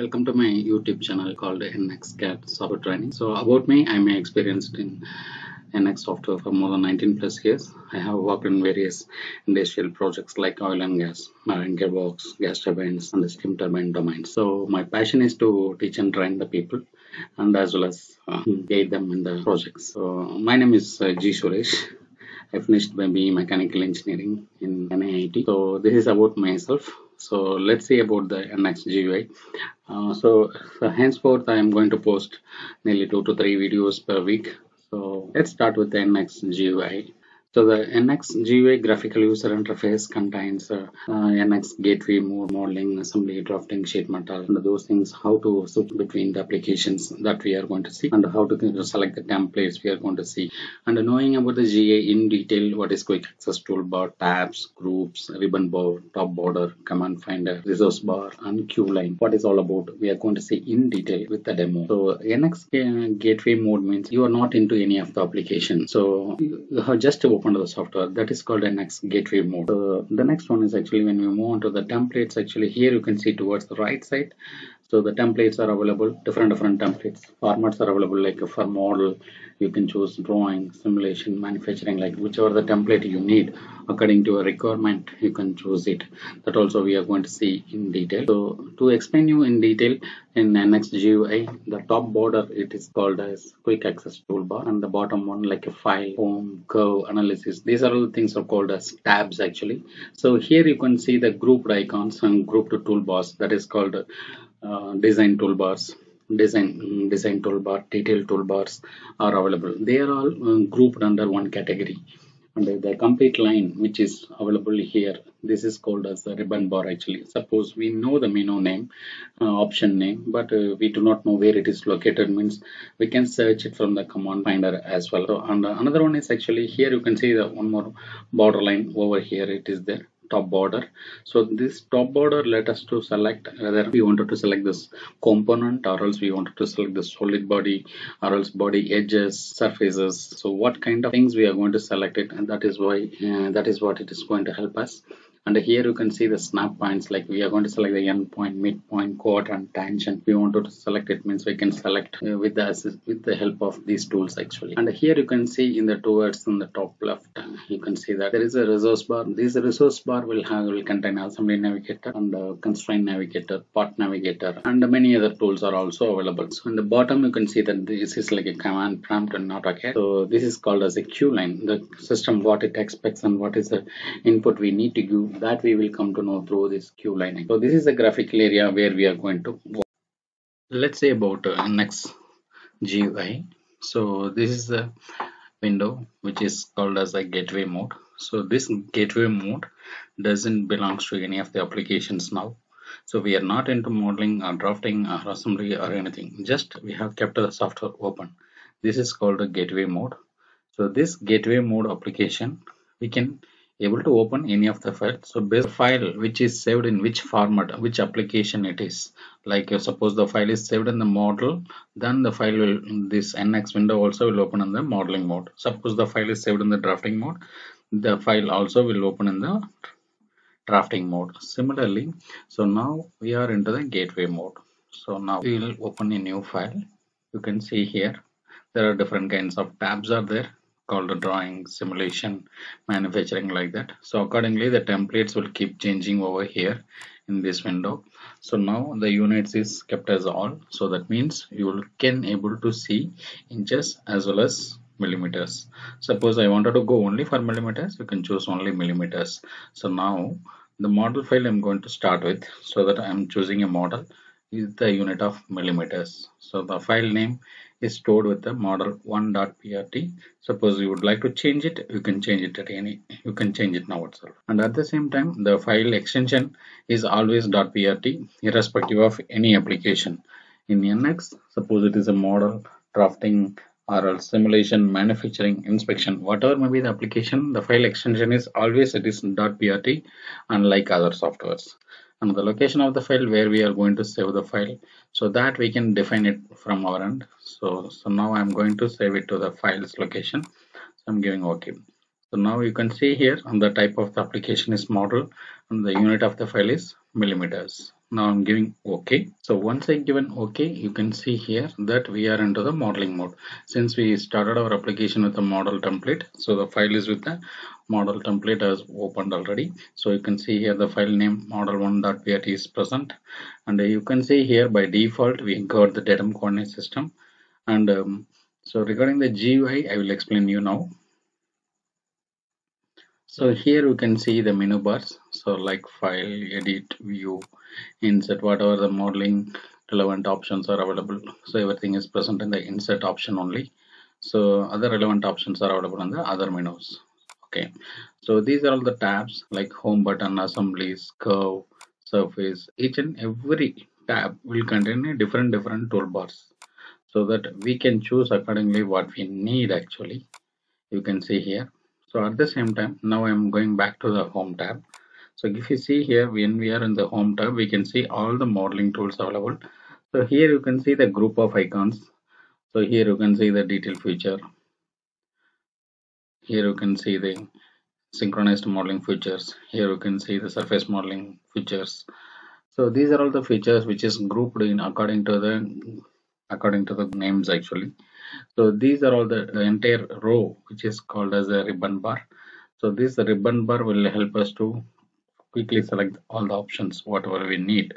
Welcome to my YouTube channel called NX CAT Software Training. So about me, I'm experienced in NX software for more than 19 plus years. I have worked in various industrial projects like oil and gas, marine gearbox, gas turbines and the steam turbine domains. So my passion is to teach and train the people and as well as guide them in the projects. So my name is G. Suresh. I finished by BE Mechanical Engineering in NAIT. So this is about myself. So let's see about the NX GUI. So henceforth I am going to post nearly 2 to 3 videos per week. So let's start with the NX GUI. So the NX GUI graphical user interface contains NX gateway, modeling, assembly, drafting, sheet metal, and those things, how to switch between the applications that we are going to see, and how to select the templates we are going to see, and knowing about the GUI in detail, what is quick access toolbar, tabs, groups, ribbon bar, top border, command finder, resource bar, and queue line. What is all about, we are going to see in detail with the demo. So NX gateway mode means you are not into any of the application. So you have just open to the software, that is called NX gateway mode. So the next one is actually when we move on to the templates. Actually here you can see towards the right side. So the templates are available, different templates. Formats are available like for model, you can choose drawing, simulation, manufacturing, like whichever the template you need according to a requirement, you can choose it. That also we are going to see in detail. So to explain you in detail in NX GUI, the top border it is called as quick access toolbar, and the bottom one like a file, home, curve, analysis. These are all things are called as tabs actually. So here you can see the grouped icons and grouped toolbars, that is called design toolbars. Design toolbar, detail toolbars are available. They are all grouped under one category. And the complete line which is available here, this is called as a ribbon bar actually. Suppose we know the menu name, option name, but we do not know where it is located, means we can search it from the command finder as well. So, and another one is actually here you can see the one more borderline over here, it is there. Top border. So this top border let us to select whether we wanted to select this component, or else we wanted to select the solid body, or else body edges, surfaces. So what kind of things we are going to select it, and that is why that is what it is going to help us. And here you can see the snap points, like we are going to select the end point, midpoint, quadrant, tangent. We want to select it, means we can select with the help of these tools actually. And here you can see in the towards in the top left, you can see that there is a resource bar. This resource bar will contain assembly navigator and constraint navigator, part navigator, and many other tools are also available. So in the bottom you can see that this is like a command prompt and not okay. So this is called as a queue line. The system what it expects and what is the input we need to give, that we will come to know through this queue line. So this is the graphical area where we are going to go. Let's say about NX GUI. So this is the window which is called as a gateway mode. So this gateway mode doesn't belong to any of the applications now. So we are not into modeling or drafting or assembly or anything. Just we have kept the software open. This is called a gateway mode. So this gateway mode application, we can able to open any of the files. So base file which is saved in which format, which application it is, like suppose the file is saved in the model, then the file will in this NX window also will open in the modeling mode. Suppose the file is saved in the drafting mode, the file also will open in the drafting mode. Similarly, so now we are into the gateway mode. So now we will open a new file. You can see here there are different kinds of tabs are there, called a drawing, simulation, manufacturing, like that. So accordingly the templates will keep changing over here in this window. So now the units is kept as all, so that means you can able to see inches as well as millimeters. Suppose I wanted to go only for millimeters, you can choose only millimeters. So now the model file I'm going to start with, so that I'm choosing a model is the unit of millimeters. So the file name is stored with the model1.prt. Suppose you would like to change it, you can change it at any, you can change it now itself. And at the same time, the file extension is always .prt irrespective of any application. In NX, suppose it is a model, drafting, or simulation, manufacturing, inspection, whatever may be the application, the file extension is always it is .prt, unlike other softwares. And the location of the file where we are going to save the file, so that we can define it from our end. So now I'm going to save it to the files location, so I'm giving OK. So now you can see here on the type of the application is model and the unit of the file is millimeters. Now I'm giving OK. So once I given OK, you can see here that we are into the modeling mode. Since we started our application with the model template, so the file is with the model template as opened already. So you can see here the file name model1.bat is present, and you can see here by default we got the datum coordinate system. And so regarding the GUI, I will explain you now. So here you can see the menu bars, so like file, edit, view, insert, whatever the modeling relevant options are available. So everything is present in the insert option only. So other relevant options are available in the other menus. Okay, so these are all the tabs like home button, assemblies, curve, surface. Each and every tab will contain different toolbars, so that we can choose accordingly what we need actually. You can see here. So at the same time, now I am going back to the home tab. So if you see here, when we are in the home tab, we can see all the modeling tools available. So here you can see the group of icons. So here you can see the detail feature. Here you can see the synchronized modeling features. Here you can see the surface modeling features. So these are all the features which is grouped in according to the names actually. So these are all the entire row which is called as a ribbon bar. So this ribbon bar will help us to quickly select all the options whatever we need.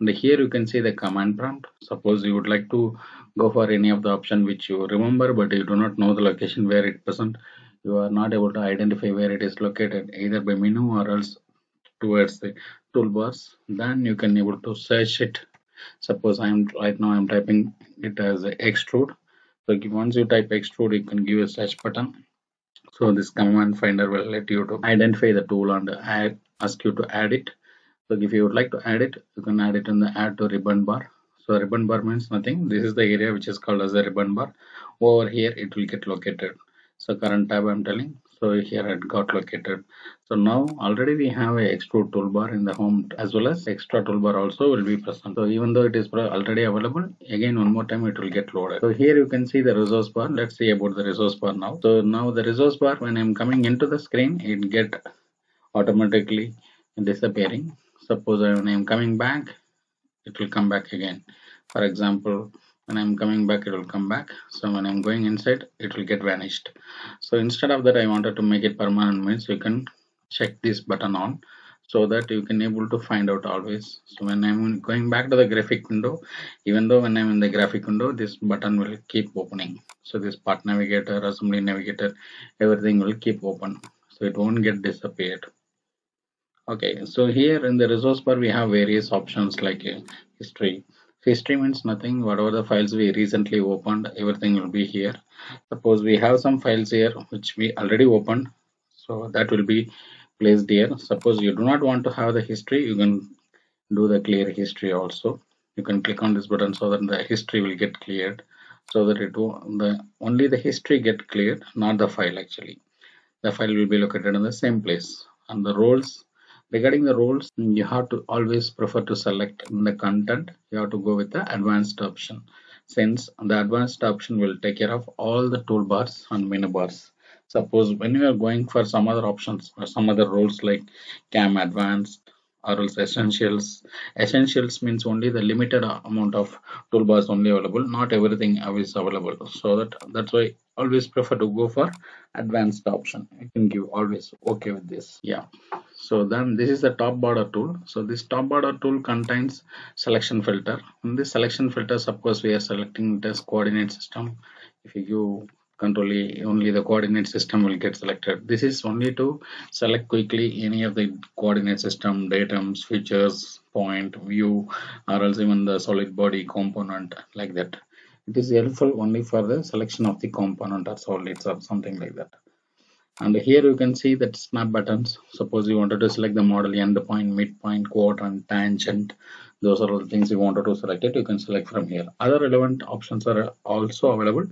And here you can see the command prompt. Suppose you would like to go for any of the option which you remember, but you do not know the location where it present. You are not able to identify where it is located either by menu or else towards the toolbars. Then you can able to search it. Suppose right now I'm typing it as extrude. So once you type extrude, you can give a search button. So this command finder will let you to identify the tool and ask you to add it. So if you would like to add it, you can add it in the add to ribbon bar. So ribbon bar means nothing. This is the area which is called as a ribbon bar. Over here it will get located. So current tab I'm telling. So here it got located. So now already we have a extrude toolbar in the home, as well as extra toolbar also will be present. So even though it is already available, again one more time it will get loaded. So here you can see the resource bar. Let's see about the resource bar now. So now the resource bar, when I'm coming into the screen, it get automatically disappearing. Suppose when I'm coming back, it will come back again. For example, when I'm coming back, it will come back. So when I'm going inside, it will get vanished. So instead of that, I wanted to make it permanent, means you can check this button on, so that you can able to find out always. So when I'm going back to the graphic window, even though when I'm in the graphic window, this button will keep opening. So this part navigator, assembly navigator, everything will keep open. So it won't get disappeared. Okay, so here in the resource bar, we have various options like history. History means nothing. Whatever the files we recently opened, everything will be here. Suppose we have some files here which we already opened, so that will be placed here. Suppose you do not want to have the history, you can do the clear history also. You can click on this button so that the history will get cleared, so that only the history get cleared, not the file actually. The file will be located in the same place. And the roles. Regarding the roles, you have to always prefer to select in the content. You have to go with the advanced option, since the advanced option will take care of all the toolbars and menu bars. Suppose when you are going for some other options or some other roles like CAM advanced or else essentials. Essentials means only the limited amount of toolbars only available. Not everything is available. So that's why always prefer to go for advanced option. You can give always OK with this. Yeah. So then this is the top border tool. So this top border tool contains selection filter. In this selection filter, suppose we are selecting this coordinate system. If you Control E, only the coordinate system will get selected. This is only to select quickly any of the coordinate system, datums, features, point, view, or else even the solid body component like that. It is helpful only for the selection of the component or solids or something like that. And here you can see that snap buttons. Suppose you wanted to select the model endpoint, midpoint, quadrant, tangent. Those are all the things you wanted to select it. You can select from here. Other relevant options are also available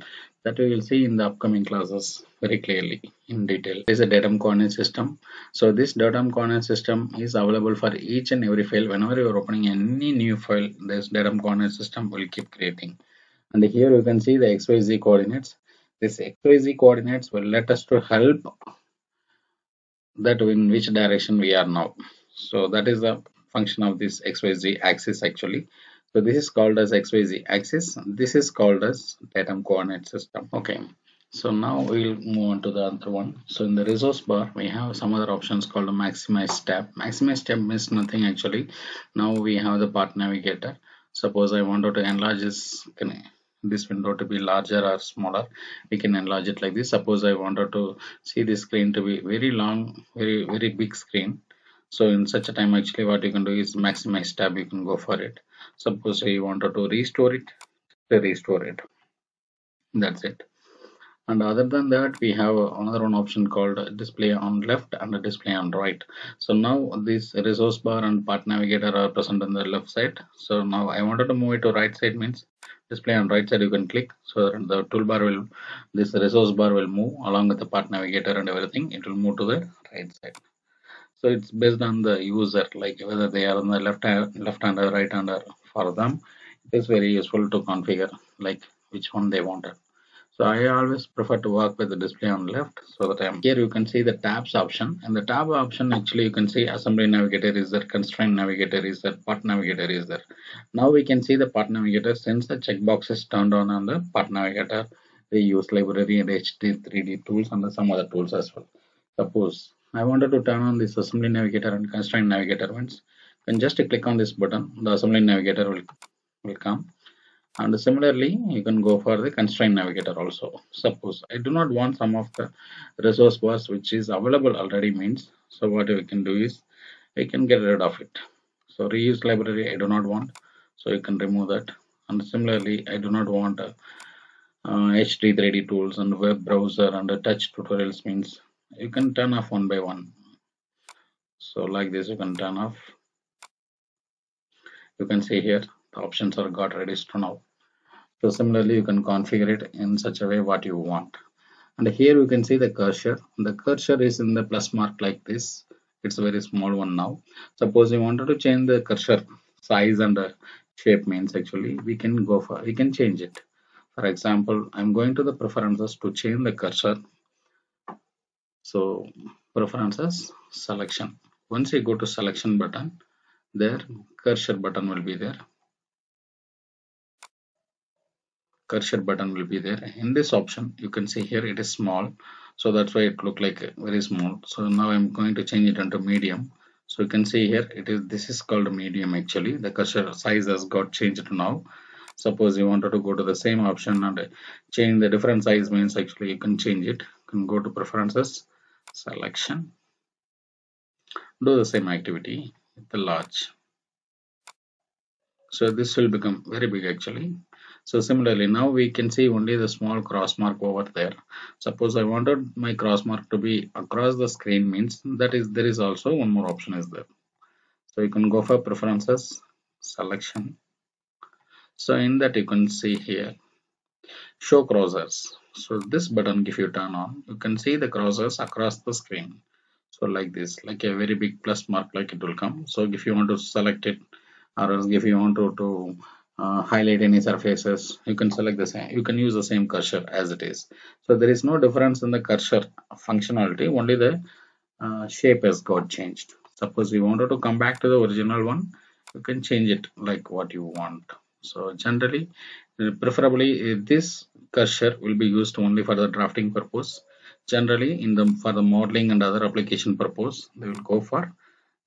that we will see in the upcoming classes very clearly in detail. There is a datum coordinate system. So this datum coordinate system is available for each and every file. Whenever you are opening any new file, this datum coordinate system will keep creating. And here you can see the XYZ coordinates. This XYZ coordinates will let us to help that in which direction we are now. So that is the function of this XYZ axis actually. So this is called as XYZ axis. This is called as datum coordinate system. Okay. So now we'll move on to the other one. So in the resource bar, we have some other options called a maximize tab. Maximize tab means nothing actually. Now we have the path navigator. Suppose I wanted to enlarge this window to be larger or smaller, we can enlarge it like this. Suppose I wanted to see this screen to be very long, very big screen. So in such a time actually what you can do is maximize tab, you can go for it. Suppose you wanted to restore it, to restore it. That's it. And other than that, we have another one option called display on left and display on right. So now this resource bar and path navigator are present on the left side. So now I wanted to move it to right side, means display on right side you can click. So the toolbar will, this resource bar will move along with the path navigator and everything. It will move to the right side. So it's based on the user, like whether they are on the left-hander, right-hander. For them, it is very useful to configure like which one they wanted. So I always prefer to work with the display on left, so that here you can see the tabs option, and the tab option actually you can see assembly navigator is there, constraint navigator is there, path navigator is there. Now we can see the path navigator since the checkbox is turned on the path navigator. We use library and HD3D tools and some other tools as well. Suppose I wanted to turn on this assembly navigator and constraint navigator once, and just click on this button, the assembly navigator will come. And similarly, you can go for the constraint navigator also. Suppose I do not want some of the resource bars which is available already means. So what we can do is we can get rid of it. So reuse library I do not want. So you can remove that. And similarly, I do not want HD3D tools and web browser and touch tutorials means. You can turn off one by one. So like this, you can turn off. You can see here. Options are got reduced to now. So similarly, you can configure it in such a way what you want. And here you can see the cursor. The cursor is in the plus mark like this. It's a very small one now. Suppose you wanted to change the cursor size and the shape means actually we can go for, we can change it. For example, I'm going to the preferences to change the cursor. So preferences, selection. Once you go to selection button, there cursor button will be there. Cursor button will be there. In this option you can see here it is small, so that's why it look like very small. So now I'm going to change it into medium. So you can see here it is, this is called medium actually. The cursor size has got changed now. Suppose you wanted to go to the same option and change the different size means actually you can change it. You can go to preferences, selection, do the same activity with the large. So this will become very big actually. So similarly, now we can see only the small cross mark over there. Suppose I wanted my cross mark to be across the screen means, that is, there is also one more option is there. So you can go for preferences, selection. So in that you can see here, show crossers. So this button if you turn on, you can see the crossers across the screen. So like this, like a very big plus mark like it will come. So if you want to select it, or else if you want to highlight any surfaces, you can select the same, you can use the same cursor as it is. So there is no difference in the cursor functionality, only the shape has got changed. Suppose you wanted to come back to the original one, you can change it like what you want. So generally, preferably this cursor will be used only for the drafting purpose. Generally for the modeling and other application purpose, they will go for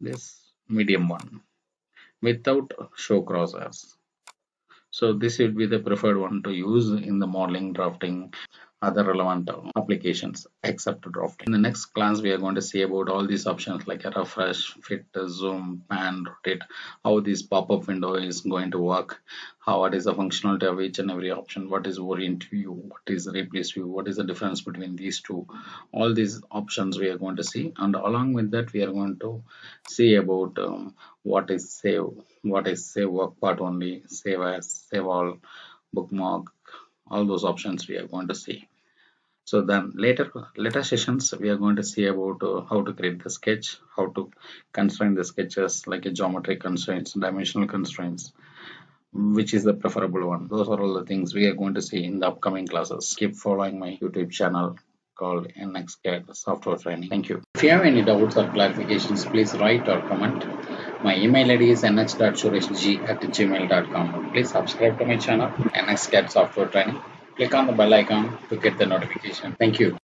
this medium one without show crossers. So this would be the preferred one to use in the modeling, drafting, other relevant applications except drafting. In the next class, we are going to see about all these options like a refresh, fit, zoom, pan, rotate, how this pop-up window is going to work, how it is the functionality of each and every option, what is orient view, what is replace view, what is the difference between these two. All these options we are going to see, and along with that we are going to see about what is save, what is save work part only, save as, save all, bookmark, all those options we are going to see. So then later sessions we are going to see about how to create the sketch, how to constrain the sketches like a geometric constraints, dimensional constraints, which is the preferable one. Those are all the things we are going to see in the upcoming classes. Keep following my YouTube channel called NX Software Training. Thank you. If you have any doubts or clarifications, please write or comment. My email ID is nh.sureshg@gmail.com. Please subscribe to my channel, NX Software Training. Click on the bell icon to get the notification. Thank you.